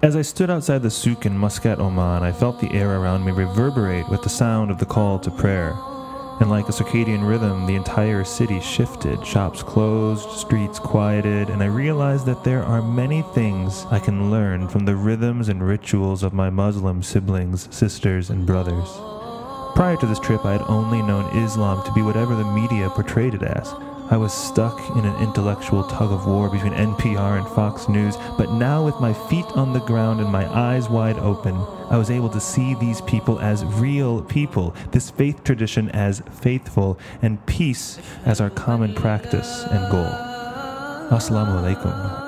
As I stood outside the souk in Muscat, Oman, I felt the air around me reverberate with the sound of the call to prayer. And like a circadian rhythm, the entire city shifted, shops closed, streets quieted, and I realized that there are many things I can learn from the rhythms and rituals of my Muslim siblings, sisters, and brothers. Prior to this trip, I had only known Islam to be whatever the media portrayed it as. I was stuck in an intellectual tug-of-war between NPR and Fox News, but now with my feet on the ground and my eyes wide open, I was able to see these people as real people, this faith tradition as faithful, and peace as our common practice and goal. As-salamu alaykum.